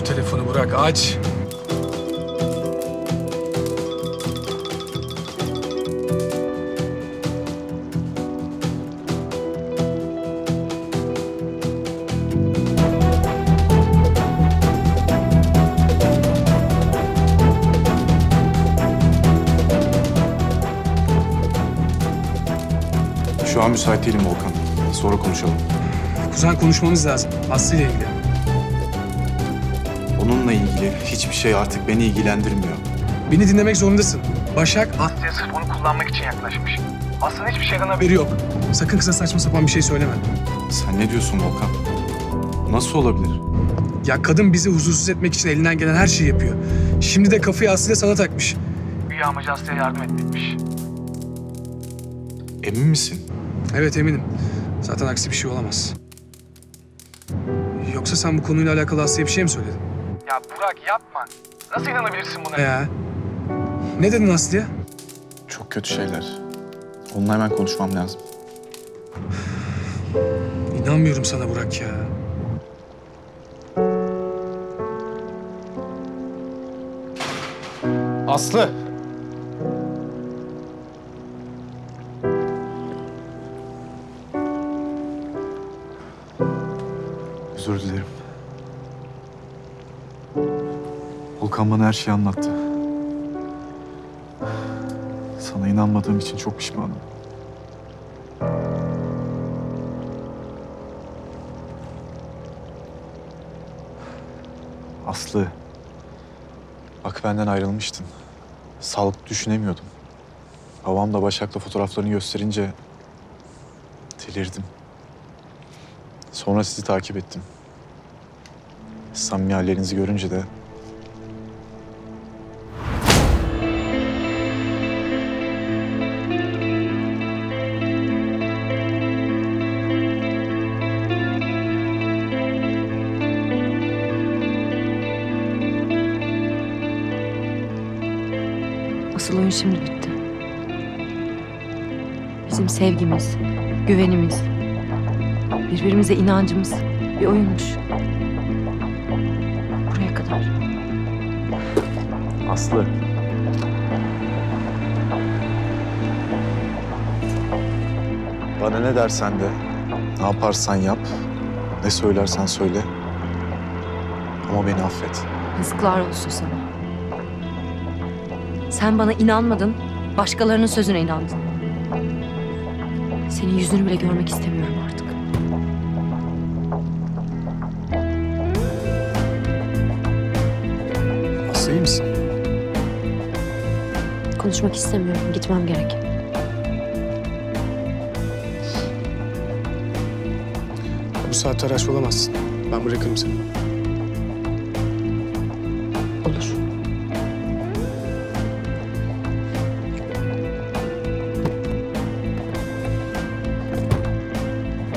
şu telefonu Burak, aç. Şu an müsait değilim Volkan. Sonra konuşalım. Kuzen, konuşmamız lazım. Aslı ile ilgili. Onunla ilgili hiçbir şey artık beni ilgilendirmiyor. Beni dinlemek zorundasın. Başak Aslı'ya sırf onu kullanmak için yaklaşmış. Aslı'nın hiçbir şeyden haberi yok. Sakın kıza saçma sapan bir şey söyleme. Sen ne diyorsun Volkan? Nasıl olabilir? Ya kadın bizi huzursuz etmek için elinden gelen her şeyi yapıyor. Şimdi de kafayı Aslı'ya sana takmış. Güya amacı Aslı'ya yardım etmekmiş. Emin misin? Evet, eminim. Zaten aksi bir şey olamaz. Yoksa sen bu konuyla alakalı Aslı'ya bir şey mi söyledin? Ya Burak, yapma. Nasıl inanabilirsin buna? Ya. Ne dedin Aslı'ya? Çok kötü şeyler. Onunla hemen konuşmam lazım. İnanmıyorum sana Burak ya. Aslı! Özür dilerim. Okan bana her şeyi anlattı. Sana inanmadığım için çok pişmanım. Aslı, bak benden ayrılmıştın. Sağlıklı düşünemiyordum. Babam da Başak'la fotoğraflarını gösterince delirdim. Sonra sizi takip ettim. Samimi hallerinizi görünce de... Asıl oyun şimdi bitti. Bizim sevgimiz, güvenimiz, birbirimize inancımız bir oyunmuş. Buraya kadar. Aslı. Bana ne dersen de, ne yaparsan yap, ne söylersen söyle. Ama beni affet. Yazıklar olsun sana. Sen bana inanmadın, başkalarının sözüne inandın. Senin yüzünü bile görmek istemiyorum artık. İyi misin? Konuşmak istemiyorum. Gitmem gerek. Bu saatte araç olamazsın. Ben bırakırım seni. Olur.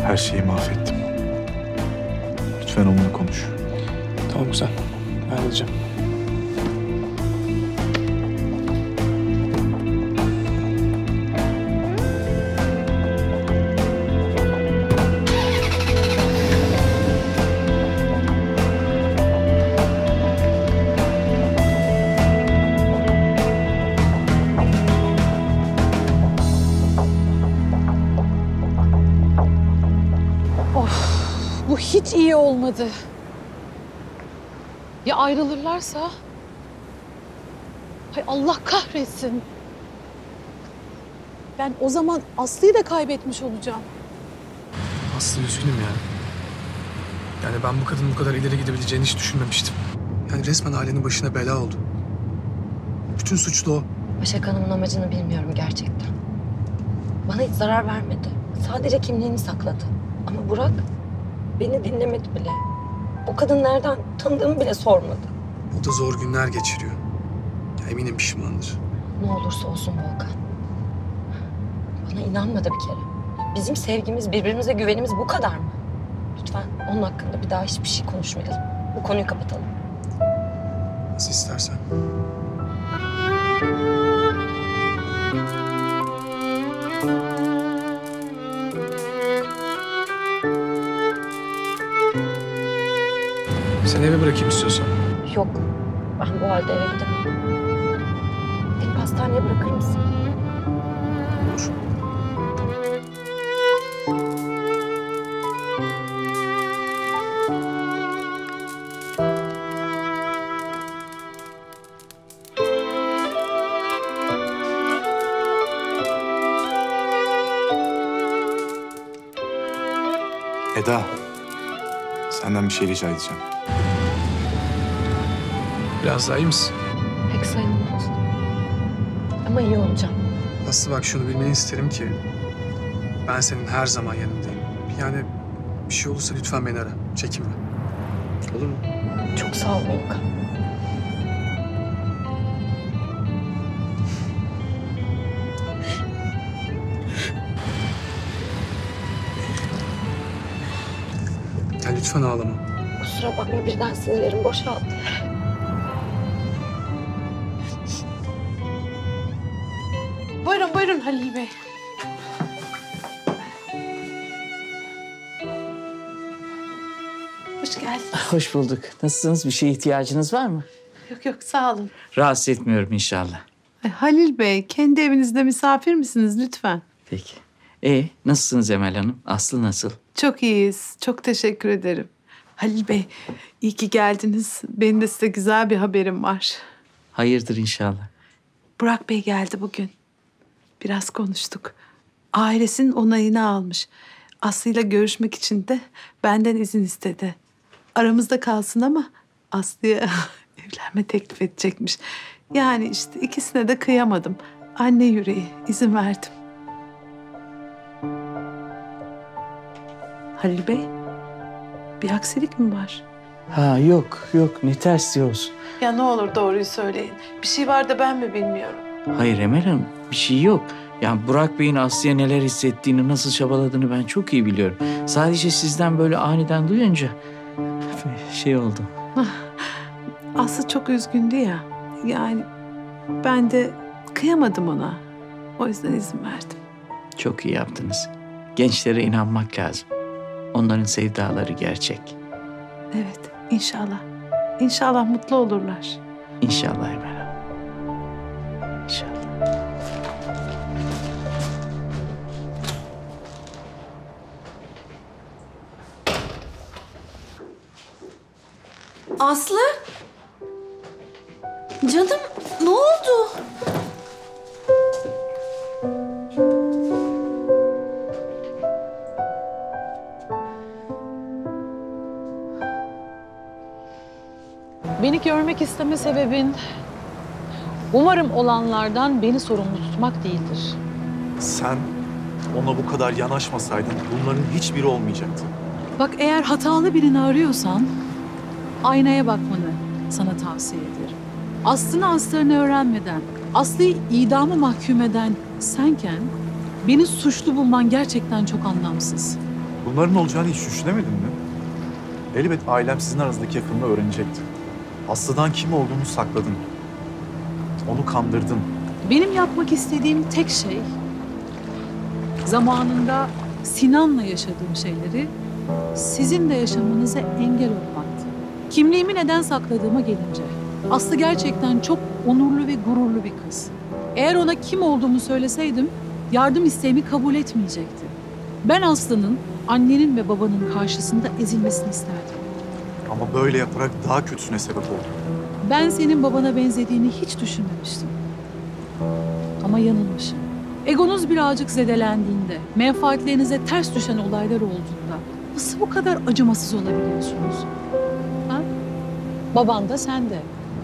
Her şeyi mahvettim. Lütfen onunla konuş. Tamam güzel. Ben halledeceğim. Hiç iyi olmadı. Ya ayrılırlarsa? Hay Allah kahretsin. Ben o zaman Aslı'yı da kaybetmiş olacağım. Aslı, üzgünüm ya. Yani ben bu kadının bu kadar ileri gidebileceğini hiç düşünmemiştim. Yani resmen ailenin başına bela oldu. Bütün suçlu o. Başak Hanım'ın amacını bilmiyorum gerçekten. Bana hiç zarar vermedi. Sadece kimliğini sakladı. Ama Burak... Beni dinlemedi bile. O kadın nereden tanıdığımı bile sormadı. O da zor günler geçiriyor. Ya eminim pişmandır. Ne olursa olsun Volkan. Bana inanmadı bir kere. Bizim sevgimiz, birbirimize güvenimiz bu kadar mı? Lütfen onun hakkında bir daha hiçbir şey konuşmayalım. Bu konuyu kapatalım. Nasıl istersen. Seni eve bırakayım istiyorsan. Yok. Ben bu halde eve gidemem. Beni hastaneye bırakır mısın? Olur. Eda, senden bir şey rica edeceğim. Biraz daha iyi misin? Pek sayılmaz. Ama iyi olacağım. Aslı bak, şunu bilmeni isterim ki ben senin her zaman yanındayım. Yani bir şey olursa lütfen beni ara, çekinme. Olur mu? Çok sağ ol Volkan. Lütfen ağlama. Kusura bakma, birden sinirlerim boşaldı. Buyurun, buyurun Halil Bey. Hoş geldiniz. Hoş bulduk. Nasılsınız? Bir şeye ihtiyacınız var mı? Yok yok, sağ olun. Rahatsız etmiyorum inşallah. Halil Bey, kendi evinizde misafir misiniz lütfen? Peki. Nasılsınız Emel Hanım? Aslı nasıl? Çok iyiyiz. Çok teşekkür ederim. Halil Bey, iyi ki geldiniz. Benim de size güzel bir haberim var. Hayırdır inşallah. Burak Bey geldi bugün. Biraz konuştuk. Ailesinin onayını almış. Aslı'yla görüşmek için de benden izin istedi. Aramızda kalsın ama Aslı'ya evlenme teklif edecekmiş. Yani işte ikisine de kıyamadım. Anne yüreği, izin verdim. Halil Bey, bir aksilik mi var? Ha yok, yok. Ne ters diyorsun? Ya ne olur doğruyu söyleyin. Bir şey var da ben mi bilmiyorum? Hayır Emel Hanım, bir şey yok. Yani Burak Bey'in Aslı'ya neler hissettiğini, nasıl çabaladığını ben çok iyi biliyorum. Sadece sizden böyle aniden duyunca şey oldu. Aslı çok üzgündü ya. Yani ben de kıyamadım ona. O yüzden izin verdim. Çok iyi yaptınız. Gençlere inanmak lazım. Onların sevdaları gerçek. Evet, inşallah. İnşallah mutlu olurlar. İnşallah Emel. İnşallah. Aslı? Canım, ne oldu? Beni görmek isteme sebebin umarım olanlardan beni sorumlu tutmak değildir. Sen ona bu kadar yanaşmasaydın bunların hiçbiri olmayacaktı. Bak, eğer hatalı birini arıyorsan aynaya bakmanı sana tavsiye ederim. Aslını aslarını öğrenmeden, Aslı'yı idama mahkum eden senken beni suçlu bulman gerçekten çok anlamsız. Bunların olacağını hiç düşünemedin mi? Elbet ailem sizin aranızdaki yakınlığı öğrenecekti. Aslı'dan kim olduğunu sakladın. Onu kandırdın. Benim yapmak istediğim tek şey zamanında Sinan'la yaşadığım şeyleri sizin de yaşamanıza engel olmaktı. Kimliğimi neden sakladığıma gelince, Aslı gerçekten çok onurlu ve gururlu bir kız. Eğer ona kim olduğumu söyleseydim yardım isteğimi kabul etmeyecekti. Ben Aslı'nın annenin ve babanın karşısında ezilmesini isterdim. Ama böyle yaparak daha kötüsüne sebep oldu. Ben senin babana benzediğini hiç düşünmemiştim. Ama yanılmışım. Egonuz birazcık zedelendiğinde, menfaatlerinize ters düşen olaylar olduğunda nasıl bu kadar acımasız olabiliyorsunuz? Ha? Baban da sen de.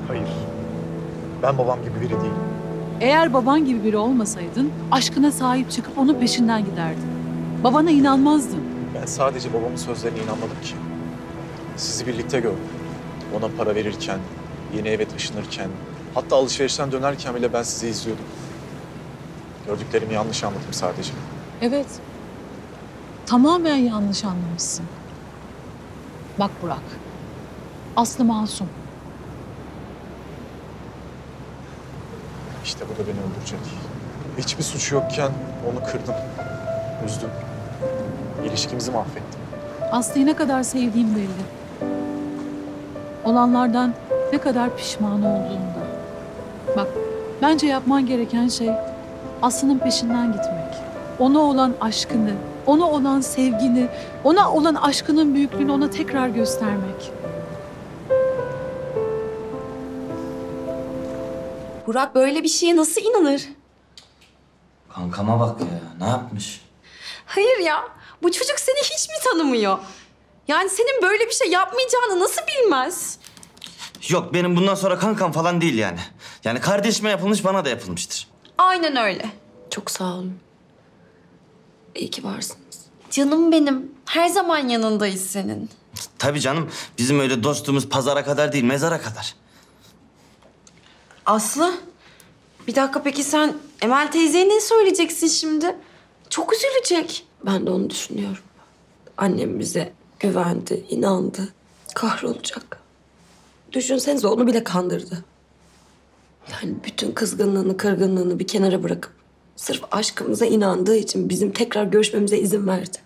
Hayır. Ben babam gibi biri değilim. Eğer baban gibi biri olmasaydın, aşkına sahip çıkıp onun peşinden giderdin. Babana inanmazdın. Ben sadece babamın sözlerine inanmadım ki. Sizi birlikte gördüm. Ona para verirken, yeni eve taşınırken, hatta alışverişten dönerken bile ben sizi izliyordum. Gördüklerimi yanlış anladım sadece. Evet. Tamamen yanlış anlamışsın. Bak Burak, Aslı masum. İşte bu da beni öldürecek. Hiçbir suçu yokken onu kırdım, üzdüm. İlişkimizi mahvettim. Aslı'yı ne kadar sevdiğim belli. olanlardan ne kadar pişman olduğunda. Bak, bence yapman gereken şey Aslı'nın peşinden gitmek. Ona olan aşkını, ona olan sevgini, ona olan aşkının büyüklüğünü ona tekrar göstermek. Burak böyle bir şeye nasıl inanır? Kankama bak ya, ne yapmış? Hayır ya, bu çocuk seni hiç mi tanımıyor? Yani senin böyle bir şey yapmayacağını nasıl bilmez? Yok, benim bundan sonra kankam falan değil yani. Yani kardeşime yapılmış, bana da yapılmıştır. Aynen öyle. Çok sağ olun. İyi ki varsınız. Canım benim, her zaman yanındayız senin. Tabii canım, bizim öyle dostluğumuz pazara kadar değil, mezara kadar. Aslı, bir dakika, peki sen Emel teyzeye ne söyleyeceksin şimdi? Çok üzülecek. Ben de onu düşünüyorum. Annem bize güvendi, inandı. Kahrolacak. Düşünsenize, onu bile kandırdı. Yani bütün kızgınlığını, kırgınlığını bir kenara bırakıp sırf aşkımıza inandığı için bizim tekrar görüşmemize izin verdi.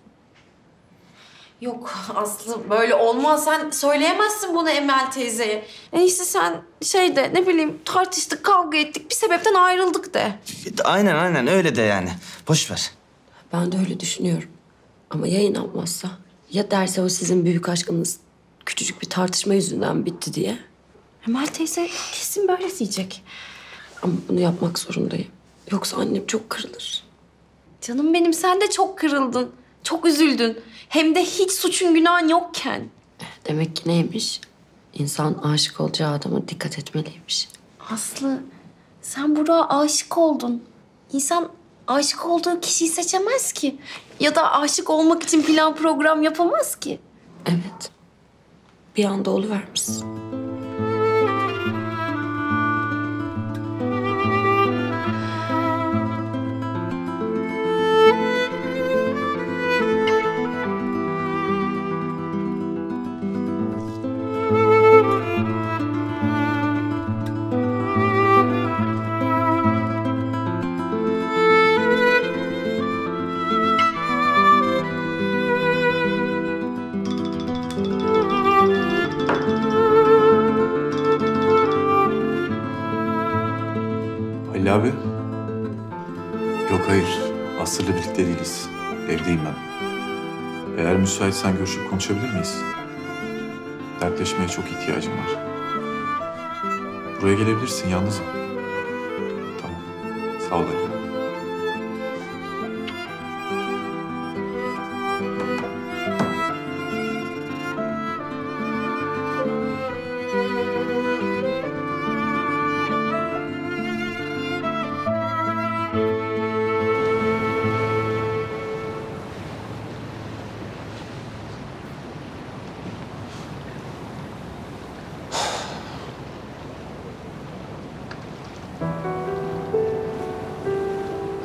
Yok Aslı, böyle olmaz. Sen söyleyemezsin bunu Emel teyzeye. En iyisi sen şey de, ne bileyim, tartıştık, kavga ettik, bir sebepten ayrıldık de. Aynen aynen, öyle de yani. Boş ver. Ben de öyle düşünüyorum. Ama ya inanmazsa? Ya derse o sizin büyük aşkınız küçücük bir tartışma yüzünden bitti diye? Emel teyze kesin böyle diyecek. Ama bunu yapmak zorundayım. Yoksa annem çok kırılır. Canım benim, sen de çok kırıldın. Çok üzüldün. Hem de hiç suçun günahın yokken. Demek ki neymiş? İnsan aşık olacağı adama dikkat etmeliymiş. Aslı, sen Burak'a aşık oldun. İnsan aşık olduğu kişiyi seçemez ki. Ya da aşık olmak için plan program yapamaz ki. Evet. Bir anda oluvermişsin. Abi? Yok hayır. Aslı'yla birlikte değiliz. Evdeyim ben. Eğer müsaitsen görüşüp konuşabilir miyiz? Dertleşmeye çok ihtiyacım var. Buraya gelebilirsin, yalnızım. Tamam. Sağ ol Ali.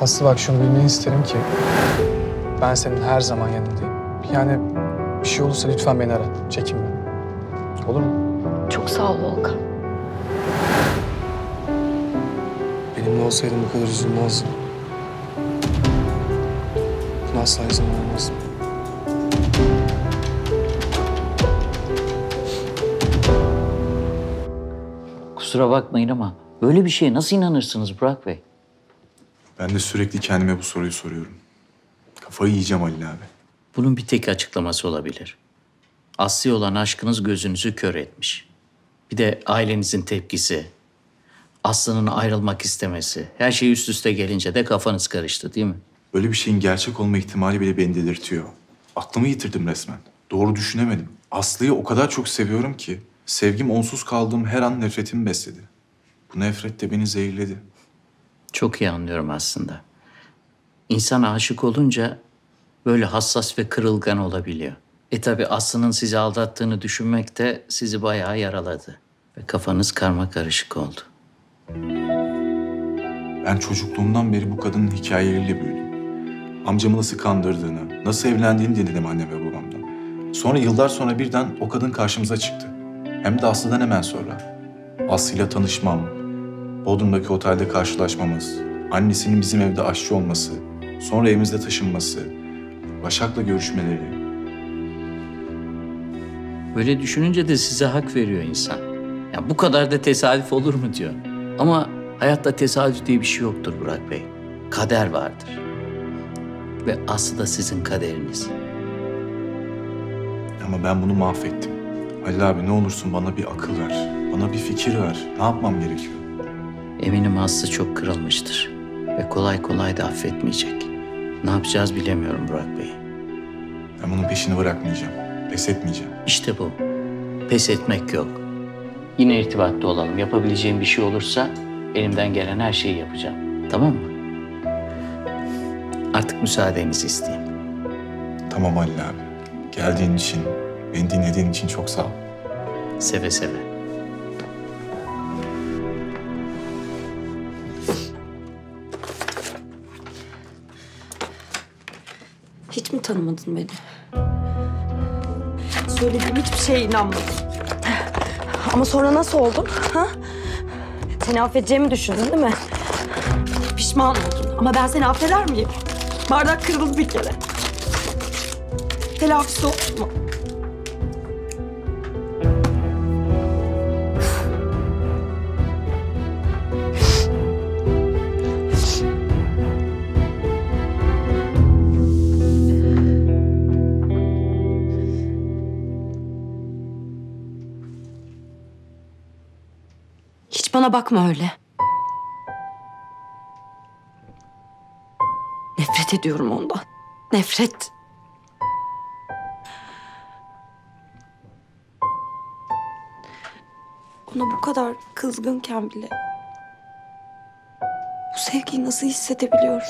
Aslı, bak şunu bilmeni isterim ki ben senin her zaman yanındayım. Yani bir şey olursa lütfen beni ara, çekinme. Olur mu? Çok sağ ol Volkan. Benimle olsaydın bu kadar üzülmezdim. Buna asla izin vermezdim. Kusura bakmayın ama böyle bir şeye nasıl inanırsınız Burak Bey? Ben de sürekli kendime bu soruyu soruyorum. Kafayı yiyeceğim Halil abi. Bunun bir tek açıklaması olabilir. Aslı'ya olan aşkınız gözünüzü kör etmiş. Bir de ailenizin tepkisi, Aslı'nın ayrılmak istemesi, her şey üst üste gelince de kafanız karıştı değil mi? Böyle bir şeyin gerçek olma ihtimali bile beni delirtiyor. Aklımı yitirdim resmen. Doğru düşünemedim. Aslı'yı o kadar çok seviyorum ki sevgim onsuz kaldığım her an nefretimi besledi. Bu nefret de beni zehirledi. Çok iyi anlıyorum aslında. İnsan aşık olunca böyle hassas ve kırılgan olabiliyor. Tabii Aslı'nın sizi aldattığını düşünmek de sizi bayağı yaraladı. Ve kafanız karmakarışık oldu. Ben çocukluğumdan beri bu kadının hikayeleriyle büyüdüm. Amcamı nasıl kandırdığını, nasıl evlendiğini dinledim annem ve babamdan. Sonra yıllar sonra birden o kadın karşımıza çıktı. Hem de Aslı'dan hemen sonra. Aslı'yla tanışmam, Bodrum'daki otelde karşılaşmamız, annesinin bizim evde aşçı olması, sonra evimizde taşınması, Başak'la görüşmeleri. Böyle düşününce de size hak veriyor insan. Ya bu kadar da tesadüf olur mu diyor. Ama hayatta tesadüf diye bir şey yoktur Burak Bey. Kader vardır. Ve Aslı da sizin kaderiniz. Ama ben bunu mahvettim. Halil abi ne olursun bana bir akıl ver. Bana bir fikir ver. Ne yapmam gerekiyor? Eminim Aslı çok kırılmıştır. Ve kolay kolay da affetmeyecek. Ne yapacağız bilemiyorum Burak Bey. Ben bunun peşini bırakmayacağım. Pes etmeyeceğim. İşte bu. Pes etmek yok. Yine irtibatta olalım. Yapabileceğim bir şey olursa elimden gelen her şeyi yapacağım. Tamam mı? Artık müsaadenizi isteyeyim. Tamam Halil abi. Geldiğin için, beni dinlediğin için çok sağ ol. Seve seve. Hiç mi tanımadın beni? Söylediğim hiçbir şeye inanmadım. Ama sonra nasıl oldun? Ha? Seni affedeceğimi düşündün değil mi? Pişman oldun ama ben seni affeder miyim? Bardak kırıldı bir kere. Telafisi olur mu? Hiç bana bakma öyle. Nefret ediyorum ondan. Nefret. Ona bu kadar kızgınken bile bu sevgiyi nasıl hissedebiliyorum?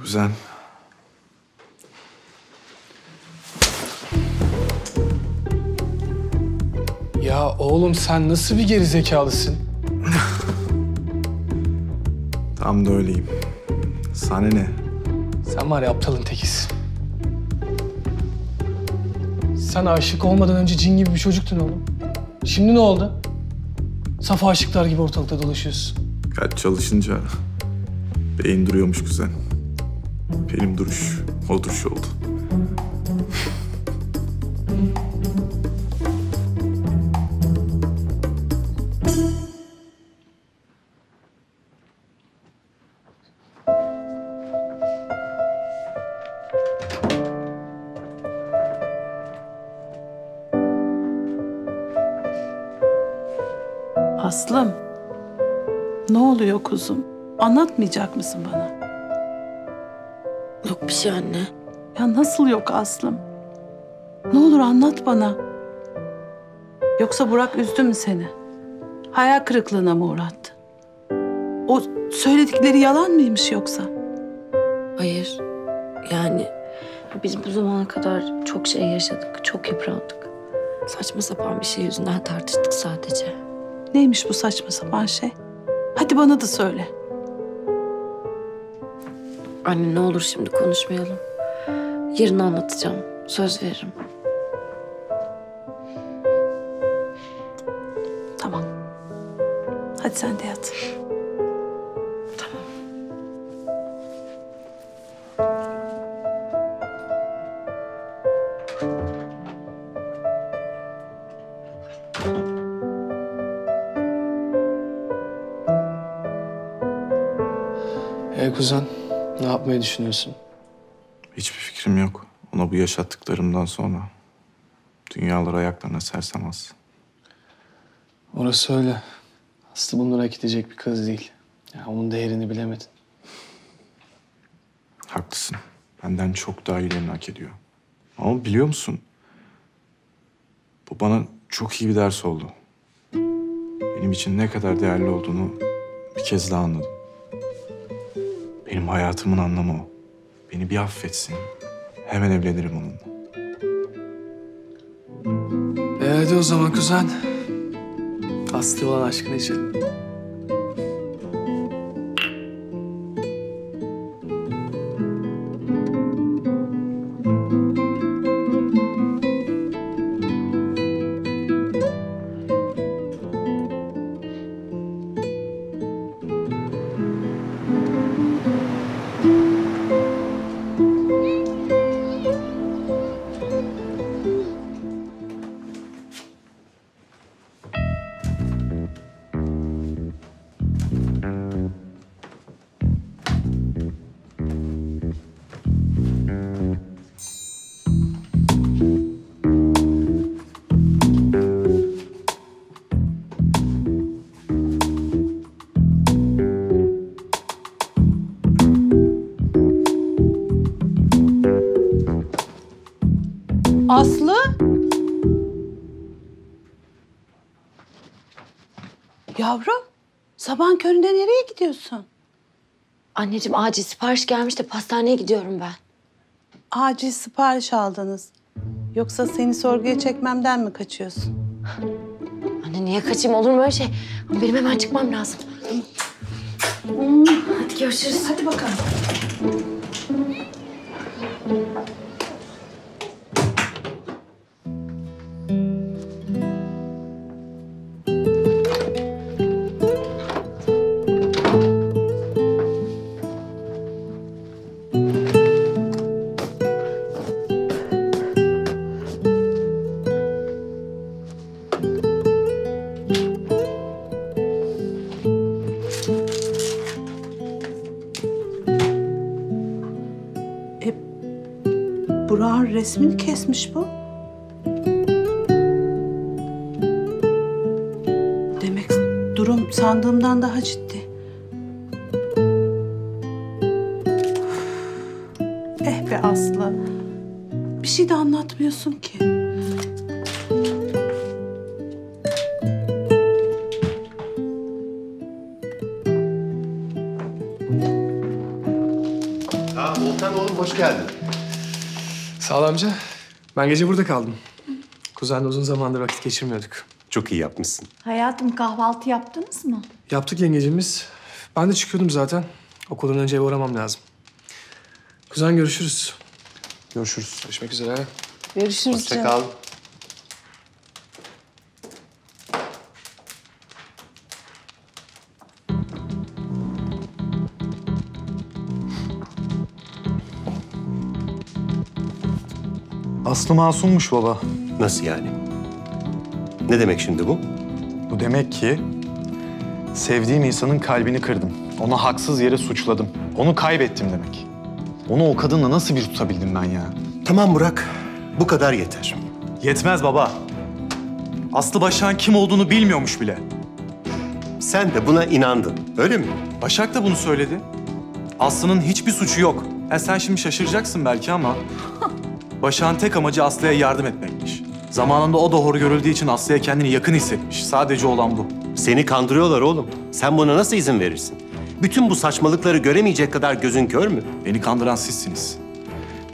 Kuzen. Ya oğlum sen nasıl bir gerizekalısın? Tam da öyleyim. Sana ne? Sen var ya aptalın tekisin. Sen aşık olmadan önce cin gibi bir çocuktun oğlum. Şimdi ne oldu? Saf aşıklar gibi ortalıkta dolaşıyorsun. Kalp çalışınca beyin duruyormuş kuzen. Benim duruş, o duruş oldu. Aslım, ne oluyor kuzum? Anlatmayacak mısın bana? Yok bir şey anne. Ya nasıl yok Aslım? Ne olur anlat bana. Yoksa Burak üzdü mü seni? Hayal kırıklığına mı uğrattı? O söyledikleri yalan mıymış yoksa? Hayır. Yani biz bu zamana kadar çok şey yaşadık, çok yıprandık. Saçma sapan bir şey yüzünden tartıştık sadece. Neymiş bu saçma sapan şey? Hadi bana da söyle. Anne ne olur şimdi konuşmayalım. Yarın anlatacağım. Söz veririm. Tamam. Hadi sen de yat. Tamam. Kuzen. Ne yapmayı düşünüyorsun? Hiçbir fikrim yok. Ona bu yaşattıklarımdan sonra dünyaları ayaklarına sersemez. Orası öyle. Aslı bunlara hak edecek bir kız değil. Ya onun değerini bilemedin. Haklısın. Benden çok daha iyilerini hak ediyor. Ama biliyor musun? Bu bana çok iyi bir ders oldu. Benim için ne kadar değerli olduğunu bir kez daha anladım. Benim hayatımın anlamı o. Beni bir affetsin. Hemen evlenirim onunla. Hadi o zaman kuzen. Aslı olan aşkın için. Aslı? Yavrum, sabahın köründe nereye gidiyorsun? Anneciğim, acil sipariş gelmiş de pastaneye gidiyorum ben. Acil sipariş aldınız. Yoksa seni sorguya çekmemden mi kaçıyorsun? Anne, niye kaçayım? Olur mu öyle şey? Ama benim hemen çıkmam lazım. Hadi görüşürüz. Hadi bakalım. Resmini kesmiş bu. Demek durum sandığımdan daha ciddi. Eh be Aslı. Bir şey de anlatmıyorsun ki. Aa, Volkan oğlum hoş geldin. Sağ ol amca. Ben gece burada kaldım. Kuzenle uzun zamandır vakit geçirmiyorduk. Çok iyi yapmışsın. Hayatım, kahvaltı yaptınız mı? Yaptık yengecimiz. Ben de çıkıyordum zaten. Okuldan önce eve uğramam lazım. Kuzen görüşürüz. Görüşürüz. Görüşmek üzere. Görüşürüz. Hoşça kal. Aslı masummuş baba. Nasıl yani? Ne demek şimdi bu? Bu demek ki sevdiğim insanın kalbini kırdım. Onu haksız yere suçladım. Onu kaybettim demek. Onu o kadınla nasıl bir tutabildim ben ya? Tamam Burak, bu kadar yeter. Yetmez baba. Aslı Başak'ın kim olduğunu bilmiyormuş bile. Sen de buna inandın, öyle mi? Başak da bunu söyledi. Aslı'nın hiçbir suçu yok. Sen şimdi şaşıracaksın belki ama... Başak'ın tek amacı Aslı'ya yardım etmekmiş. Zamanında o da hor görüldüğü için Aslı'ya kendini yakın hissetmiş. Sadece olan bu. Seni kandırıyorlar oğlum. Sen buna nasıl izin verirsin? Bütün bu saçmalıkları göremeyecek kadar gözün kör mü? Beni kandıran sizsiniz.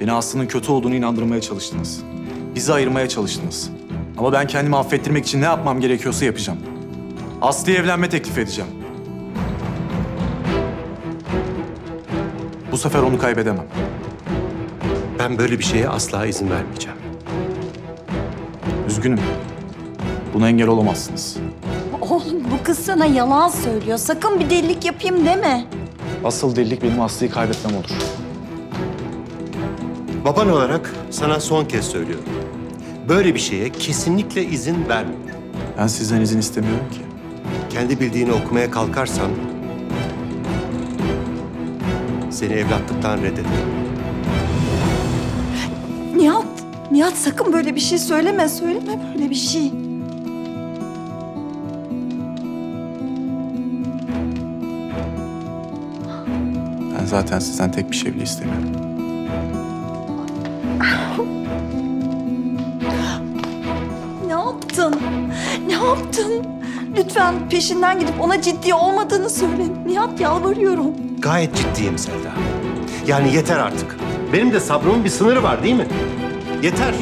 Beni Aslı'nın kötü olduğunu inandırmaya çalıştınız. Bizi ayırmaya çalıştınız. Ama ben kendimi affettirmek için ne yapmam gerekiyorsa yapacağım. Aslı'ya evlenme teklif edeceğim. Bu sefer onu kaybedemem. Ben böyle bir şeye asla izin vermeyeceğim. Üzgünüm. Buna engel olamazsınız. Oğlum, bu kız sana yalan söylüyor. Sakın bir delilik yapayım deme. Asıl delilik benim Aslı'yı kaybetmem olur. Baban olarak sana son kez söylüyorum. Böyle bir şeye kesinlikle izin verme. Ben sizden izin istemiyorum ki. Kendi bildiğini okumaya kalkarsan... seni evlatlıktan reddederim. Nihat, sakın böyle bir şey söyleme. Söyleme böyle bir şey. Ben zaten sizden tek bir şey bile istemiyorum. Ya yaptın? Ne yaptın? Lütfen peşinden gidip ona ciddi olmadığını söyle. Nihat, yalvarıyorum. Gayet ciddiyim Selda. Yani yeter artık. Benim de sabrımın bir sınırı var değil mi? Yeter.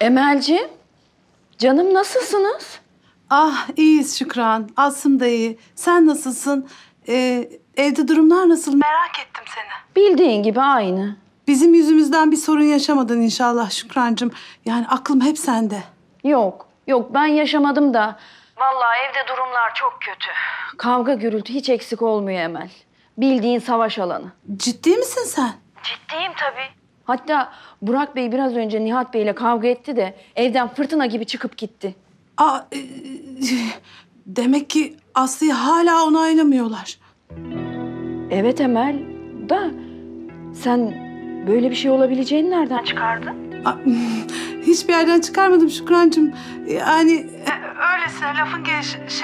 Emel'ciğim, canım nasılsınız? Ah, iyiyiz Şükran. Asım da iyi. Sen nasılsın? Evde durumlar nasıl? Merak ettim seni. Bildiğin gibi aynı. Bizim yüzümüzden bir sorun yaşamadın inşallah Şükrancığım. Yani aklım hep sende. Yok ben yaşamadım da. Vallahi evde durumlar çok kötü. Kavga gürültü hiç eksik olmuyor Emel. Bildiğin savaş alanı. Ciddi misin sen? Ciddiyim tabii. Hatta Burak Bey biraz önce Nihat Bey'le kavga etti de evden fırtına gibi çıkıp gitti. Aa, demek ki Aslı'yı hala onaylamıyorlar. Evet Emel, da sen böyle bir şey olabileceğini nereden çıkardın? Aa, hiçbir yerden çıkarmadım Şükrancığım. Yani öylesine lafın geliş...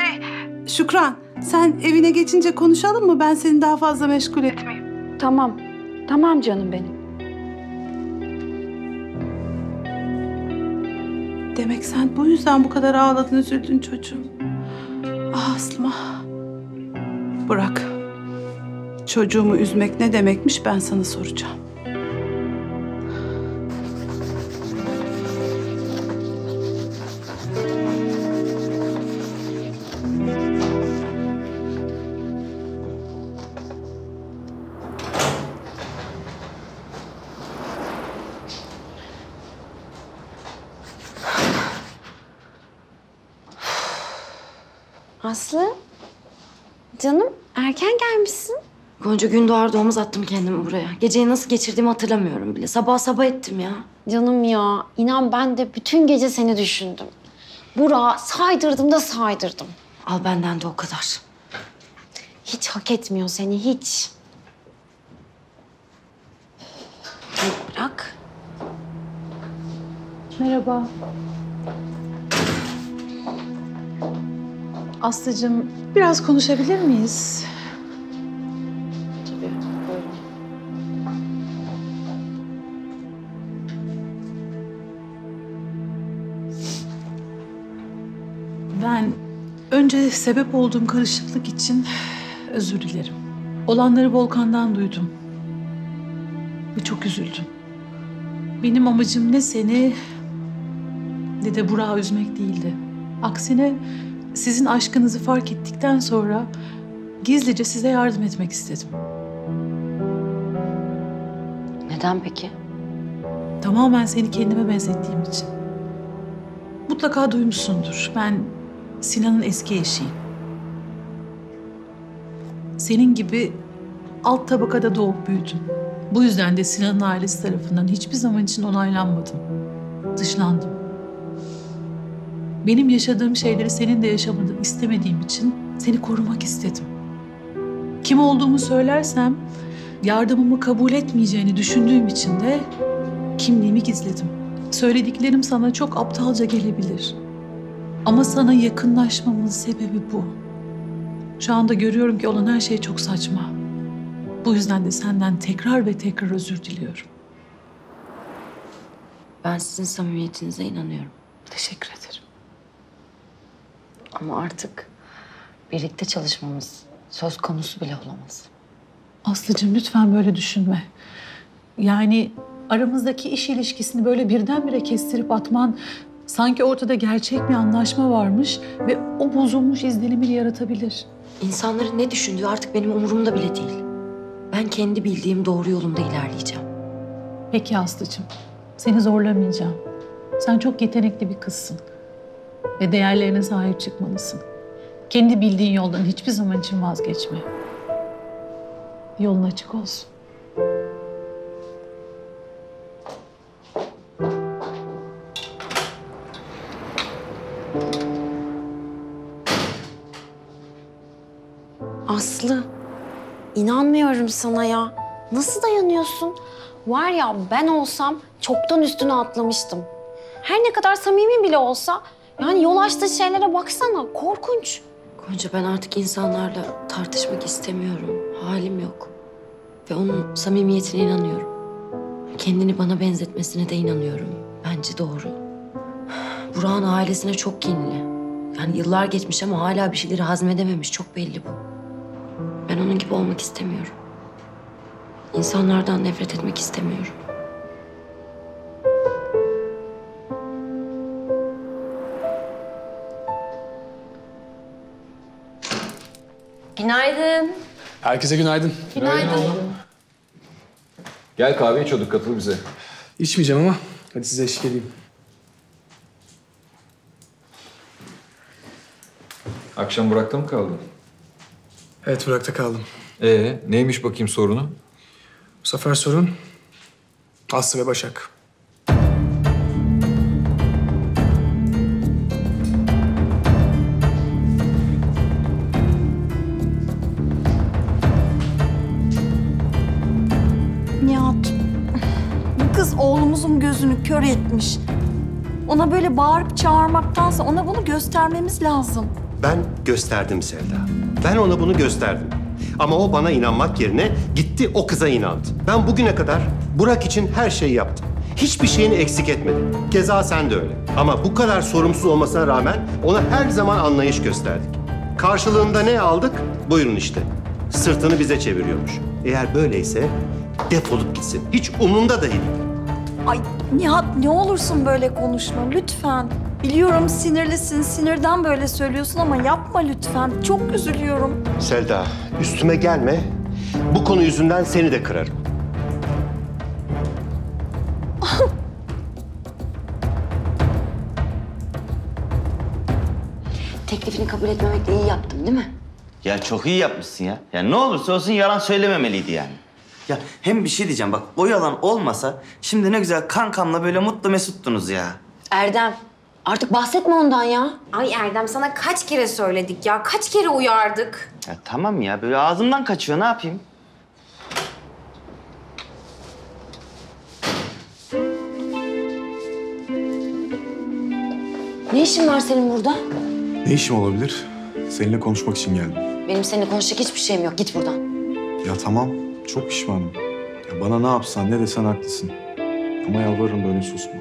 Şükran, sen evine geçince konuşalım mı? Ben seni daha fazla meşgul etmeyeyim. Tamam canım benim. Demek sen bu yüzden bu kadar ağladın, üzüldün çocuğum. Ah Aslıma. Burak, çocuğumu üzmek ne demekmiş ben sana soracağım. Aslı, canım erken gelmişsin. Gonca, gün doğar doğmaz attım kendimi buraya. Geceyi nasıl geçirdiğimi hatırlamıyorum bile. Sabah ettim ya. Canım ya, inan ben de bütün gece seni düşündüm. Burak'a saydırdım da saydırdım. Al benden de o kadar. Hiç hak etmiyor seni, hiç. Bırak. Merhaba. Aslıcığım, biraz konuşabilir miyiz? Tabii, buyurun. Ben önce sebep olduğum karışıklık için özür dilerim. Olanları Volkan'dan duydum. Ve çok üzüldüm. Benim amacım ne seni ne de Burak'ı üzmek değildi. Aksine... Sizin aşkınızı fark ettikten sonra gizlice size yardım etmek istedim. Neden peki? Tamamen seni kendime benzettiğim için. Mutlaka duymuşsundur. Ben Sinan'ın eski eşiyim. Senin gibi alt tabakada doğup büyüdüm. Bu yüzden de Sinan'ın ailesi tarafından hiçbir zaman için onaylanmadım. Dışlandım. Benim yaşadığım şeyleri senin de yaşamadığını istemediğim için seni korumak istedim. Kim olduğumu söylersem yardımımı kabul etmeyeceğini düşündüğüm için de kimliğimi gizledim. Söylediklerim sana çok aptalca gelebilir. Ama sana yakınlaşmamın sebebi bu. Şu anda görüyorum ki olan her şey çok saçma. Bu yüzden de senden tekrar ve tekrar özür diliyorum. Ben sizin samimiyetinize inanıyorum. Teşekkür ederim. Ama artık birlikte çalışmamız söz konusu bile olamaz. Aslıcığım, lütfen böyle düşünme. Yani aramızdaki iş ilişkisini böyle birdenbire kestirip atman... ...sanki ortada gerçek bir anlaşma varmış ve o bozulmuş izlenimi yaratabilir. İnsanların ne düşündüğü artık benim umurumda bile değil. Ben kendi bildiğim doğru yolumda ilerleyeceğim. Peki Aslıcığım, seni zorlamayacağım. Sen çok yetenekli bir kızsın. Ve değerlerine sahip çıkmalısın. Kendi bildiğin yoldan hiçbir zaman için vazgeçme. Yolun açık olsun. Aslı, inan İnanamıyorum sana ya. Nasıl dayanıyorsun? Var ya ben olsam çoktan üstüne atlamıştım. Her ne kadar samimi bile olsa yani yol açtığı şeylere baksana, korkunç. Gonca, ben artık insanlarla tartışmak istemiyorum. Halim yok. Ve onun samimiyetine inanıyorum. Kendini bana benzetmesine de inanıyorum. Bence doğru. Burak'ın ailesine çok kinli. Yani yıllar geçmiş ama hala bir şeyleri hazmedememiş. Çok belli bu. Ben onun gibi olmak istemiyorum. İnsanlardan nefret etmek istemiyorum. Günaydın. Herkese günaydın. Günaydın. Gel, kahve içiyorduk, katıl bize. İçmeyeceğim ama hadi size eşlik edeyim. Akşam Burak'ta mı kaldın? Evet, Burak'ta kaldım. Neymiş bakayım sorunu? Bu sefer sorun Aslı ve Başak. Oğlumuzun gözünü kör etmiş. Ona böyle bağırıp çağırmaktansa ona bunu göstermemiz lazım. Ben gösterdim Selda. Ben ona bunu gösterdim. Ama o bana inanmak yerine gitti o kıza inandı. Ben bugüne kadar Burak için her şeyi yaptım. Hiçbir şeyini eksik etmedim. Keza sen de öyle. Ama bu kadar sorumsuz olmasına rağmen ona her zaman anlayış gösterdik. Karşılığında ne aldık? Buyurun işte. Sırtını bize çeviriyormuş. Eğer böyleyse defolup gitsin. Hiç umurumda da değil. Ay Nihat, ne olursun böyle konuşma lütfen. Biliyorum sinirlisin, sinirden böyle söylüyorsun ama yapma lütfen. Çok üzülüyorum. Selda, üstüme gelme. Bu konu yüzünden seni de kırarım. Teklifini kabul etmemekle iyi yaptım değil mi? Ya çok iyi yapmışsın ya. Ya ne olursa olsun yalan söylememeliydi yani. Ya hem bir şey diyeceğim bak, o yalan olmasa şimdi ne güzel kankamla böyle mutlu mesuttunuz ya. Erdem, artık bahsetme ondan ya. Ay Erdem, sana kaç kere söyledik ya, kaç kere uyardık. Ya tamam ya, böyle ağzımdan kaçıyor, ne yapayım? Ne işin var senin burada? Ne işim olabilir? Seninle konuşmak için geldim. Benim seninle konuşacak hiçbir şeyim yok, git buradan. Ya tamam. Çok pişmanım. Ya bana ne yapsan, ne desen haklısın. Ama yalvarırım böyle susma.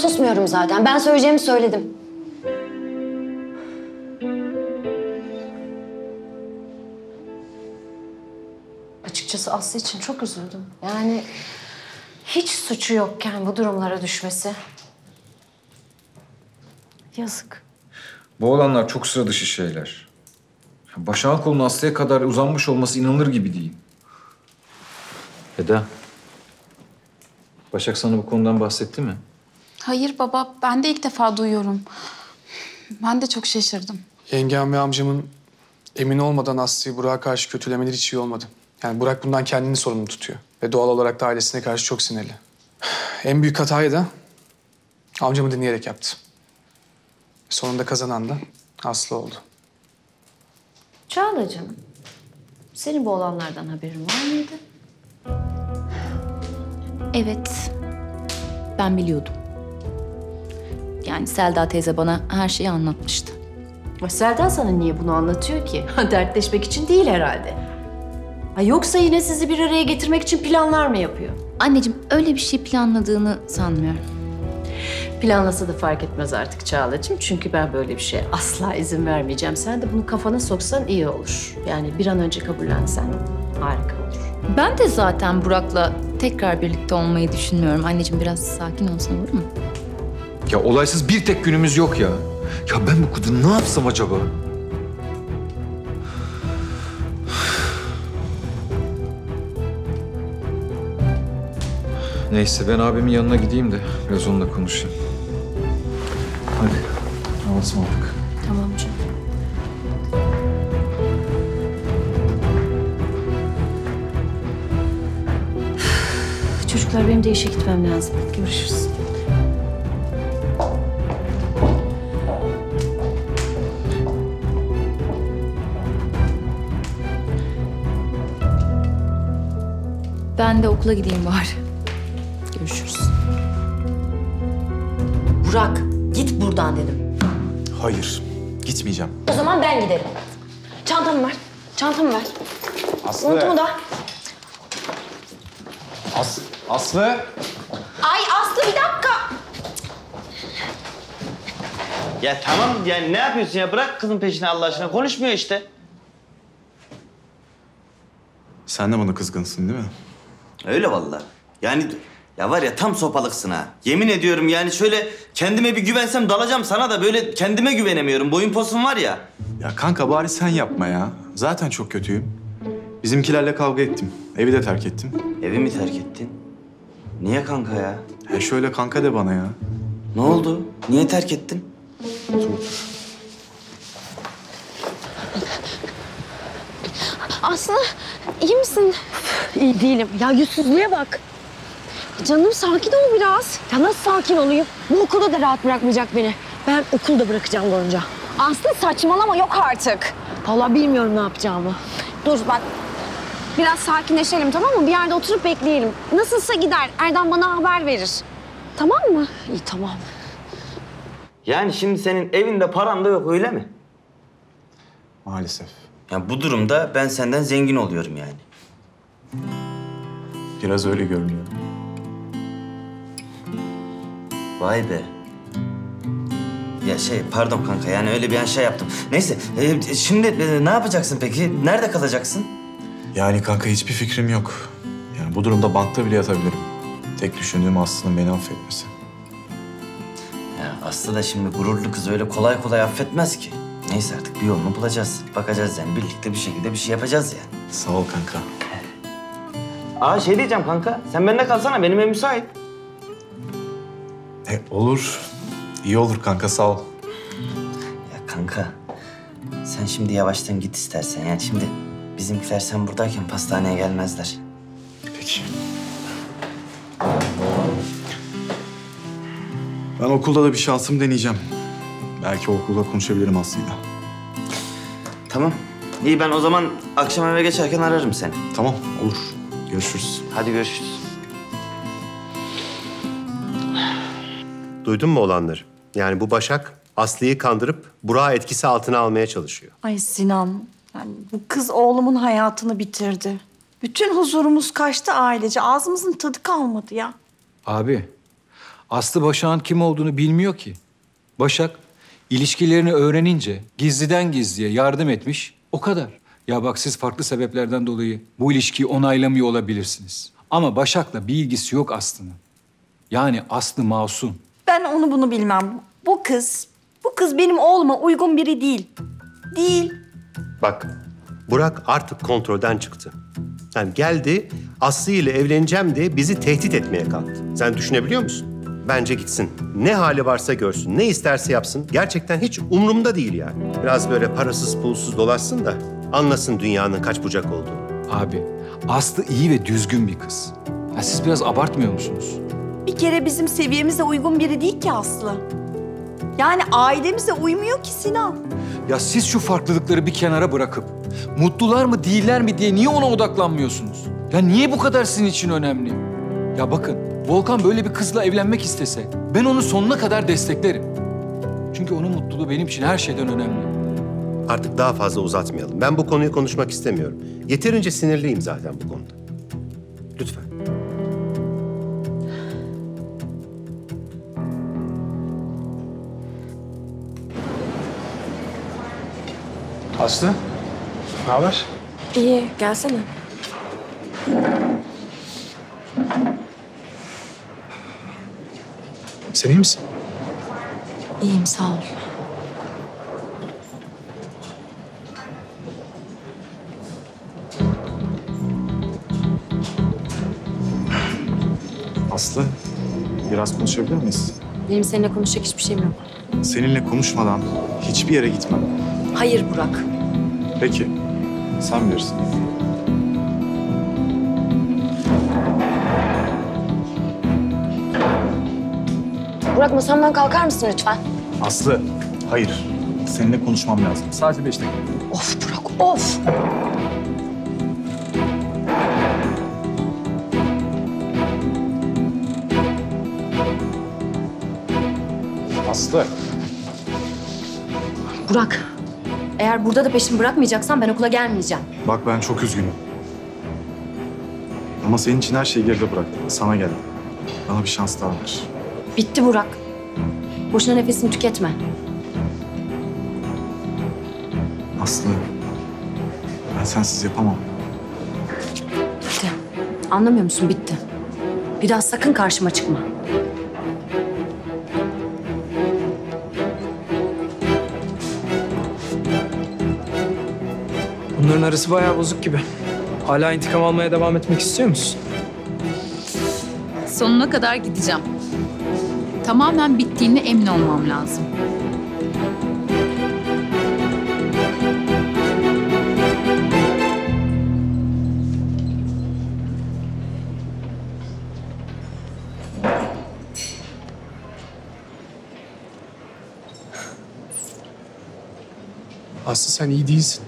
Susmuyorum zaten. Ben söyleyeceğimi söyledim. Açıkçası Aslı için çok üzüldüm. Yani hiç suçu yokken bu durumlara düşmesi. Yazık. Bu olanlar çok sıra dışı şeyler. Başak'ın kolunun Aslı'ya kadar uzanmış olması inanılır gibi değil. Eda, Başak sana bu konudan bahsetti mi? Hayır baba, ben de ilk defa duyuyorum. Ben de çok şaşırdım. Yengem ve amcamın emin olmadan Aslı'yı Burak'a karşı kötülemeleri hiç iyi olmadı. Yani Burak bundan kendini sorumlu tutuyor. Ve doğal olarak da ailesine karşı çok sinirli. En büyük hatayı da amcamı dinleyerek yaptı. Sonunda kazanan da Aslı oldu. Çağlacığım, senin bu olanlardan haberin var mıydı? Evet, ben biliyordum. Yani Selda teyze bana her şeyi anlatmıştı. Ama Selda sana niye bunu anlatıyor ki? Dertleşmek için değil herhalde. Ha, yoksa yine sizi bir araya getirmek için planlar mı yapıyor? Anneciğim, öyle bir şey planladığını sanmıyorum. Planlasa da fark etmez artık Çağlacığım. Çünkü ben böyle bir şeye asla izin vermeyeceğim. Sen de bunu kafana soksan iyi olur. Yani bir an önce kabullensen harika olur. Ben de zaten Burak'la tekrar birlikte olmayı düşünmüyorum. Anneciğim, biraz sakin olsan olur mu? Ya olaysız bir tek günümüz yok ya. Ya ben bu kızı ne yapsam acaba? Neyse, ben abimin yanına gideyim de biraz onunla konuşayım. Hadi, havasını aldık. Tamam canım. Çocuklar, benim de işe gitmem lazım. Görüşürüz. Ben de okula gideyim var. Görüşürüz. Burak, git buradan dedim. Hayır, gitmeyeceğim. O zaman ben giderim. Çantamı ver, çantamı ver. Aslı. Unutma da. Aslı. Ay Aslı, bir dakika. Ya tamam, yani ne yapıyorsun ya? Bırak kızın peşine Allah aşkına. Konuşmuyor işte. Sen de bana kızgınsın değil mi? Öyle vallahi. Yani ya var ya tam sopalıksın ha. Yemin ediyorum yani şöyle kendime bir güvensem dalacağım sana da böyle kendime güvenemiyorum. Boyun posun var ya. Ya kanka bari sen yapma ya. Zaten çok kötüyüm. Bizimkilerle kavga ettim. Evi de terk ettim. Evi mi terk ettin? Niye kanka ya? Ya şöyle kanka de bana ya. Ne oldu? Niye terk ettin? Otur. Aslı, iyi misin? İyi değilim. Ya yüzsüzlüğe bak. Canım sakin ol biraz. Ya nasıl sakin olayım? Bu okulda da rahat bırakmayacak beni. Ben okulda bırakacağım Gonca. Aslı saçmalama, yok artık. Vallahi bilmiyorum ne yapacağımı. Dur bak, biraz sakinleşelim tamam mı? Bir yerde oturup bekleyelim. Nasılsa gider, Erdem bana haber verir. Tamam mı? İyi tamam. Yani şimdi senin evinde paran da yok öyle mi? Maalesef. Yani bu durumda ben senden zengin oluyorum yani. Biraz öyle görünüyor. Vay be. Ya şey pardon kanka yani öyle bir an şey yaptım. Neyse şimdi ne yapacaksın peki? Nerede kalacaksın? Yani kanka hiçbir fikrim yok. Yani bu durumda bankta bile yatabilirim. Tek düşündüğüm Aslı'nın beni affetmesi. Ya Aslı da şimdi gururlu kız öyle kolay kolay affetmez ki. Neyse artık bir yolunu bulacağız. Bakacağız yani birlikte bir şekilde bir şey yapacağız yani. Sağ ol kanka. Aa şey diyeceğim kanka. Sen bende kalsana benim ev müsait. Olur. İyi olur kanka sağ ol. Ya kanka sen şimdi yavaştan git istersen. Yani şimdi bizimkiler sen buradayken pastaneye gelmezler. Peki. Ben okulda da bir şansım deneyeceğim. Belki okulda konuşabilirim Aslı'yla. Tamam. İyi ben o zaman akşam eve geçerken ararım seni. Tamam olur. Görüşürüz. Hadi görüşürüz. Duydun mu olanları? Yani bu Başak Aslı'yı kandırıp Burak'ı etkisi altına almaya çalışıyor. Ay Sinan, yani bu kız oğlumun hayatını bitirdi. Bütün huzurumuz kaçtı ailece. Ağzımızın tadı kalmadı ya. Abi, Aslı Başak'ın kim olduğunu bilmiyor ki. Başak İlişkilerini öğrenince gizliden gizliye yardım etmiş, o kadar. Ya bak siz farklı sebeplerden dolayı bu ilişkiyi onaylamıyor olabilirsiniz. Ama Başak'la bir ilgisi yok Aslı'nın. Yani Aslı masum. Ben onu bunu bilmem. Bu kız benim oğluma uygun biri değil. Değil. Bak, Burak artık kontrolden çıktı. Yani geldi, Aslı ile evleneceğim diye bizi tehdit etmeye kalktı. Sen düşünebiliyor musun? Bence gitsin. Ne hali varsa görsün, ne isterse yapsın. Gerçekten hiç umurumda değil yani. Biraz böyle parasız pulsuz dolaşsın da anlasın dünyanın kaç bucak olduğunu. Abi, Aslı iyi ve düzgün bir kız. Ya siz biraz abartmıyor musunuz? Bir kere bizim seviyemize uygun biri değil ki Aslı. Yani ailemize uymuyor ki Sinan. Ya siz şu farklılıkları bir kenara bırakıp mutlular mı değiller mi diye niye ona odaklanmıyorsunuz? Ya niye bu kadar sizin için önemli? Ya bakın. Volkan böyle bir kızla evlenmek istese, ben onu sonuna kadar desteklerim. Çünkü onun mutluluğu benim için her şeyden önemli. Artık daha fazla uzatmayalım. Ben bu konuyu konuşmak istemiyorum. Yeterince sinirliyim zaten bu konuda. Lütfen. Aslı, ne haber? İyi, gelsene. Sen iyi misin? İyiyim, sağ ol. Aslı, biraz konuşabilir miyiz? Benim seninle konuşacak hiçbir şeyim yok. Seninle konuşmadan hiçbir yere gitmem. Hayır Burak. Peki, sen bilirsin. Burak, masamdan kalkar mısın lütfen? Aslı, hayır. Seninle konuşmam lazım. Sadece 5 dakika. Of Burak, of! Aslı. Burak, eğer burada da peşimi bırakmayacaksan ben okula gelmeyeceğim. Bak ben çok üzgünüm. Ama senin için her şeyi geride bıraktım. Sana geldim. Bana bir şans daha ver. Bitti Burak. Boşuna nefesini tüketme. Aslı, ben sensiz yapamam. Bitti. Anlamıyor musun? Bitti. Bir daha sakın karşıma çıkma. Bunların arası bayağı bozuk gibi. Hala intikam almaya devam etmek istiyor musun? Sonuna kadar gideceğim. Tamamen bittiğine emin olmam lazım. Aslı sen iyi değilsin.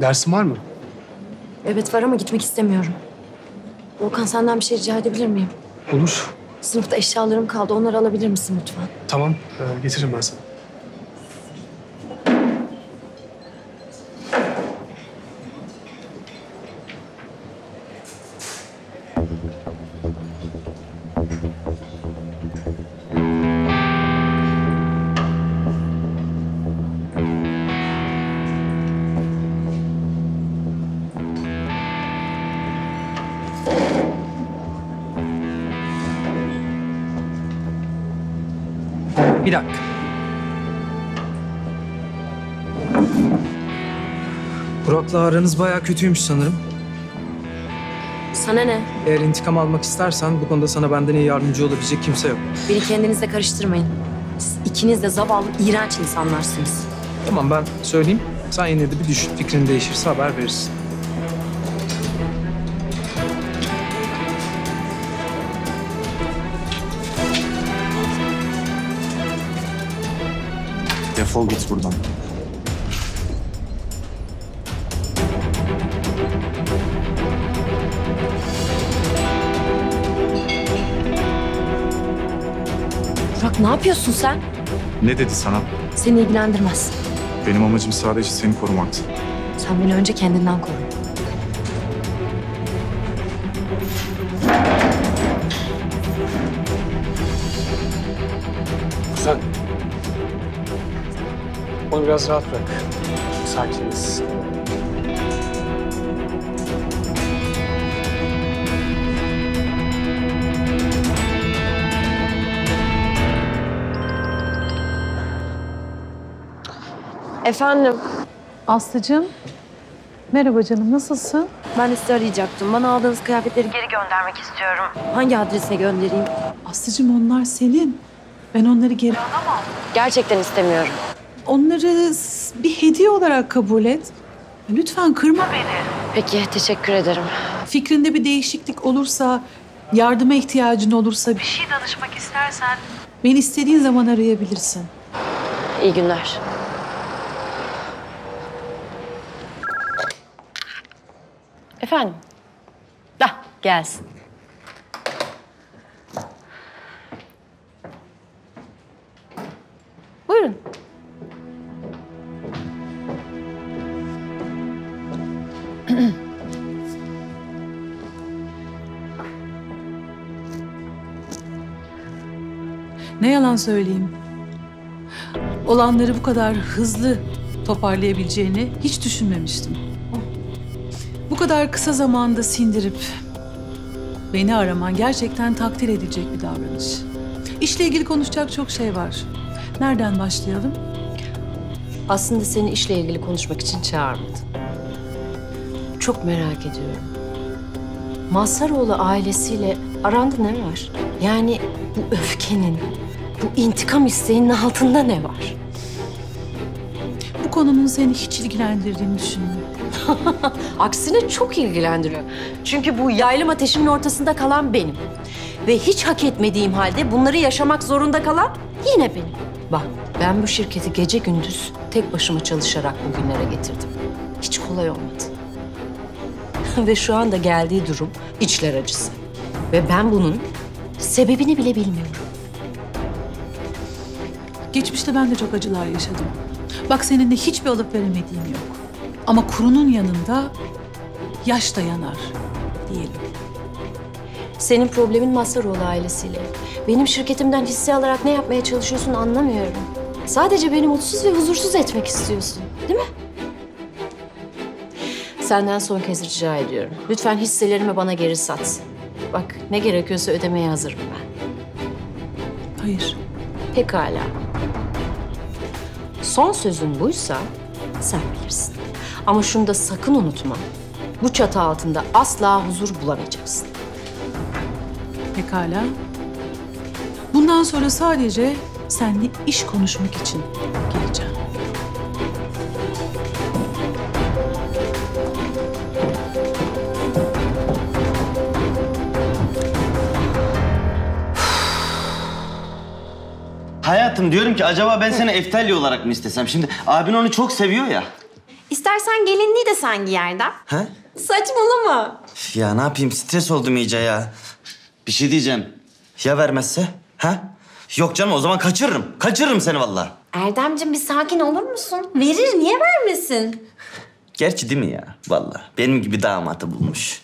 Dersin var mı? Evet var ama gitmek istemiyorum. Okan senden bir şey rica edebilir miyim? Olur. Sınıfta eşyalarım kaldı. Onları alabilir misin lütfen? Tamam. Getiririm ben sana. Bir dakika. Burak'la aranız bayağı kötüymüş sanırım. Sana ne? Eğer intikam almak istersen bu konuda sana benden iyi yardımcı olabilecek kimse yok. Beni kendinizle karıştırmayın. Siz ikiniz de zavallı, iğrenç insanlarsınız. Tamam ben söyleyeyim. Sen yine de bir düşün. Fikrin değişirse haber verirsin. Defol git buradan. Burak ne yapıyorsun sen? Ne dedi sana? Seni ilgilendirmez. Benim amacım sadece seni korumaktı. Sen beni önce kendinden koru. Sen... Onu biraz rahat bırak. Sakiniz. Efendim. Aslıcığım. Merhaba canım. Nasılsın? Ben de sizi arayacaktım. Bana aldığınız kıyafetleri geri göndermek istiyorum. Hangi adrese göndereyim? Aslıcığım onlar senin. Ben onları geri alamam. Gerçekten istemiyorum. Onları bir hediye olarak kabul et. Lütfen kırma beni. Peki, teşekkür ederim. Fikrinde bir değişiklik olursa, yardıma ihtiyacın olursa... Bir şey danışmak istersen... Beni istediğin zaman arayabilirsin. İyi günler. Efendim? Dah, gelsin. Buyurun. Ne yalan söyleyeyim. Olanları bu kadar hızlı toparlayabileceğini hiç düşünmemiştim. Bu kadar kısa zamanda sindirip beni araman gerçekten takdir edilecek bir davranış. İşle ilgili konuşacak çok şey var. Nereden başlayalım? Aslında seni işle ilgili konuşmak için çağırmadım. Çok merak ediyorum. Mazharoğlu ailesiyle aranda ne var? Yani bu öfkenin, bu intikam isteğinin altında ne var? Bu konunun seni hiç ilgilendirdiğini düşünmüyorum. Aksine çok ilgilendiriyor. Çünkü bu yaylım ateşinin ortasında kalan benim. Ve hiç hak etmediğim halde bunları yaşamak zorunda kalan yine benim. Bak ben bu şirketi gece gündüz tek başıma çalışarak bugünlere getirdim. Hiç kolay olmadı. Ve şu anda geldiği durum içler acısı. Ve ben bunun sebebini bile bilmiyorum. Geçmişte ben de çok acılar yaşadım. Bak seninle hiçbir alıp veremediğim yok. Ama kurunun yanında yaş da yanar diyelim. Senin problemin Mazharoğlu ailesiyle. Benim şirketimden hisse alarak ne yapmaya çalışıyorsun anlamıyorum. Sadece beni mutsuz ve huzursuz etmek istiyorsun, değil mi? Senden son kez rica ediyorum. Lütfen hisselerimi bana geri sat. Bak ne gerekiyorsa ödemeye hazırım ben. Hayır. Pekala. Son sözün buysa sen bilirsin. Ama şunu da sakın unutma. Bu çatı altında asla huzur bulamayacaksın. Pekala. Bundan sonra sadece seninle iş konuşmak için geleceğim. Hayatım diyorum ki acaba ben seni eftelli olarak mı istesem? Şimdi abin onu çok seviyor ya. İstersen gelinliği de sen giyerden. He? Saçmalama. Ya ne yapayım, stres oldum iyice ya. Bir şey diyeceğim. Ya vermezse? Ha? Yok canım, o zaman kaçırırım. Kaçırırım seni vallahi. Erdemciğim bir sakin olur musun? Verir, niye vermesin? Gerçi değil mi ya? Vallahi benim gibi damatı bulmuş.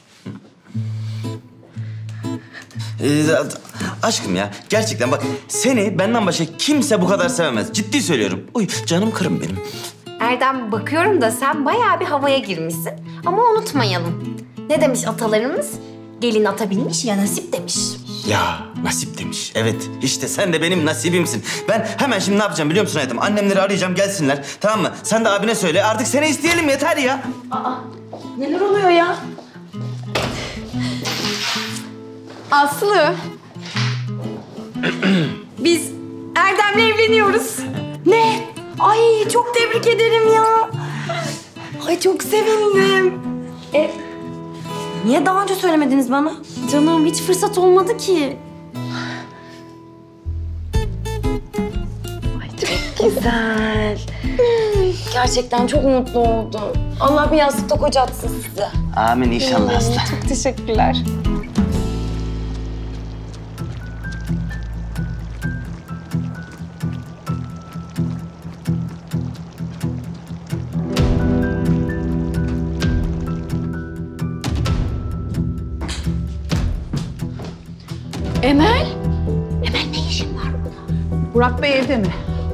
Aşkım ya, gerçekten bak seni benden başka kimse bu kadar sevemez. Ciddi söylüyorum. Uy canım kırım benim. Erdem bakıyorum da sen bayağı bir havaya girmişsin. Ama unutmayalım. Ne demiş atalarımız? Gelin ata binmiş ya nasip demiş. Ya nasip demiş. Evet işte sen de benim nasibimsin. Ben hemen şimdi ne yapacağım biliyor musun hayatım? Annemleri arayacağım, gelsinler, tamam mı? Sen de abine söyle, artık seni isteyelim yeter ya. Aa, neler oluyor ya? Aslı. Biz Erdem'le evleniyoruz. Ne? Ay çok tebrik ederim ya. Ay çok sevindim. Niye daha önce söylemediniz bana? Canım hiç fırsat olmadı ki. Ay çok güzel. Gerçekten çok mutlu oldum. Allah bir yastıkta kocatsın sizi. Amin inşallah Aslı. Çok teşekkürler. Emel? Emel ne işin var burada? Burak Bey evde mi?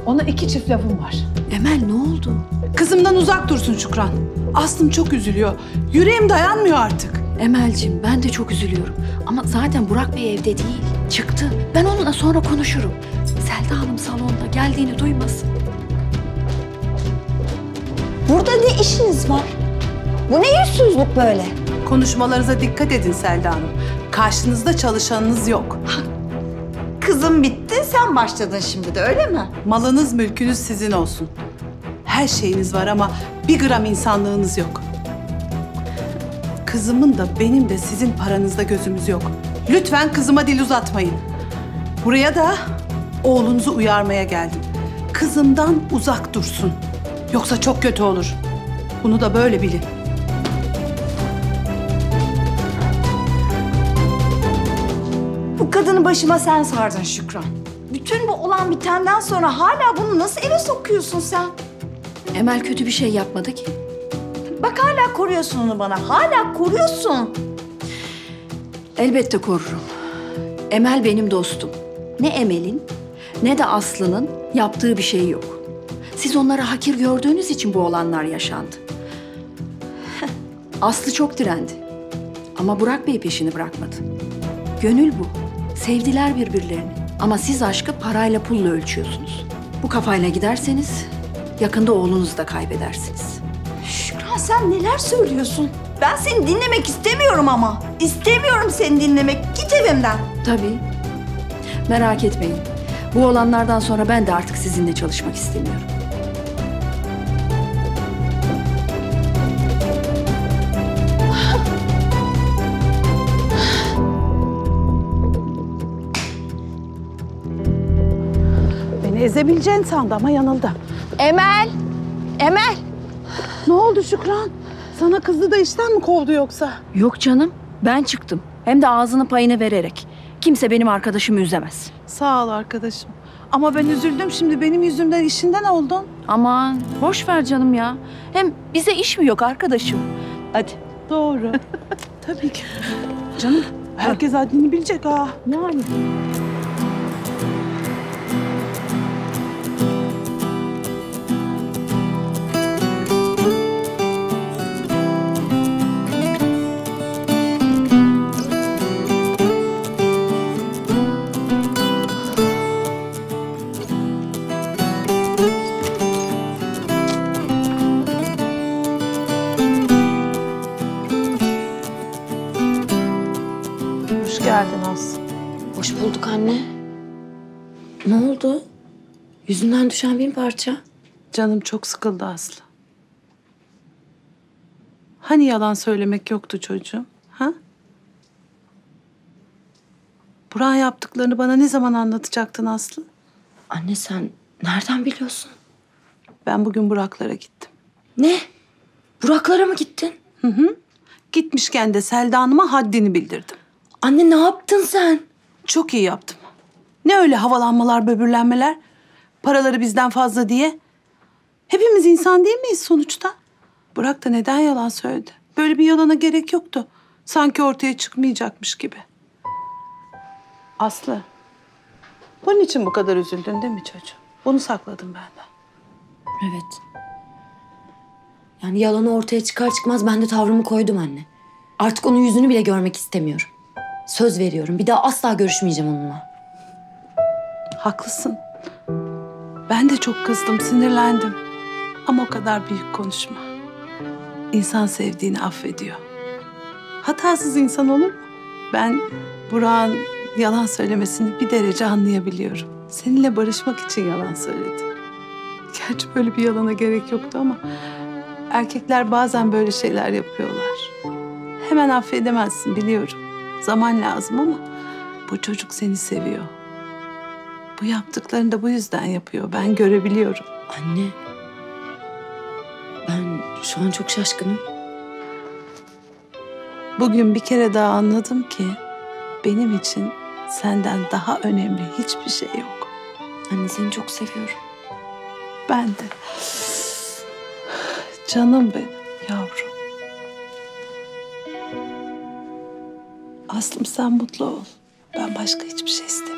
Ona iki çift lafım var. Emel ne oldu? Kızımdan uzak dursun Şükran. Aslım çok üzülüyor. Yüreğim dayanmıyor artık. Emel'ciğim ben de çok üzülüyorum. Ama zaten Burak Bey evde değil. Çıktı. Ben onunla sonra konuşurum. Selda Hanım salonda, geldiğini duymasın. Burada ne işiniz var? Bu ne yüzsüzlük böyle? Konuşmalarınıza dikkat edin Selda Hanım. Karşınızda çalışanınız yok. Kızım bitti, sen başladın şimdi de öyle mi? Malınız, mülkünüz sizin olsun. Her şeyiniz var ama bir gram insanlığınız yok. Kızımın da benim de sizin paranızda gözümüz yok. Lütfen kızıma dil uzatmayın. Buraya da oğlunuzu uyarmaya geldim. Kızımdan uzak dursun. Yoksa çok kötü olur. Bunu da böyle bilin. Kadını başıma sen sardın Şükran. Bütün bu olan bitenden sonra hala bunu nasıl eve sokuyorsun sen? Emel kötü bir şey yapmadı ki. Bak hala koruyorsun onu bana. Hala koruyorsun. Elbette korurum. Emel benim dostum. Ne Emel'in ne de Aslı'nın yaptığı bir şey yok. Siz onları hakir gördüğünüz için bu olanlar yaşandı. Aslı çok direndi. Ama Burak Bey peşini bırakmadı. Gönül bu. Sevdiler birbirlerini ama siz aşkı parayla pulla ölçüyorsunuz. Bu kafayla giderseniz yakında oğlunuzu da kaybedersiniz. Şükran sen neler söylüyorsun? Ben seni dinlemek istemiyorum ama. İstemiyorum seni dinlemek. Git evimden. Tabii. Merak etmeyin. Bu olanlardan sonra ben de artık sizinle çalışmak istemiyorum. Ezebileceğini sandı ama yanıldı. Emel! Emel! Ne oldu Şükran? Sana kızı da işten mi kovdu yoksa? Yok canım. Ben çıktım. Hem de ağzını payını vererek. Kimse benim arkadaşımı üzemez. Sağ ol arkadaşım. Ama ben üzüldüm şimdi. Benim yüzümden işinden oldun. Aman boş ver canım ya. Hem bize iş mi yok arkadaşım? Hadi. Doğru. Tabii ki. Canım herkes adını bilecek ha. Yani. Yüzünden düşen bir parça. Canım çok sıkıldı Aslı. Hani yalan söylemek yoktu çocuğum, ha? Burak'a yaptıklarını bana ne zaman anlatacaktın Aslı? Anne sen nereden biliyorsun? Ben bugün Burak'lara gittim. Ne? Burak'lara mı gittin? Hı. Gitmişken de Selda Hanım'a haddini bildirdim. Anne ne yaptın sen? Çok iyi yaptım. Ne öyle havalanmalar, böbürlenmeler? Paraları bizden fazla diye. Hepimiz insan değil miyiz sonuçta? Burak da neden yalan söyledi? Böyle bir yalana gerek yoktu. Sanki ortaya çıkmayacakmış gibi. Aslı, bunun için bu kadar üzüldün değil mi çocuğum? Bunu sakladım benden. Evet. Yani yalanı ortaya çıkar çıkmaz ben de tavrımı koydum anne. Artık onun yüzünü bile görmek istemiyorum. Söz veriyorum, bir daha asla görüşmeyeceğim onunla. Haklısın. Ben de çok kızdım, sinirlendim. Ama o kadar büyük konuşma. İnsan sevdiğini affediyor. Hatasız insan olur mu? Ben Burak'ın yalan söylemesini bir derece anlayabiliyorum. Seninle barışmak için yalan söyledi. Gerçi böyle bir yalana gerek yoktu ama erkekler bazen böyle şeyler yapıyorlar. Hemen affedemezsin biliyorum. Zaman lazım ama bu çocuk seni seviyor. Bu yaptıklarını da bu yüzden yapıyor. Ben görebiliyorum. Anne, ben şu an çok şaşkınım. Bugün bir kere daha anladım ki benim için senden daha önemli hiçbir şey yok. Anne seni çok seviyorum. Ben de. Canım benim, yavrum. Aslım sen mutlu ol. Ben başka hiçbir şey istemiyorum.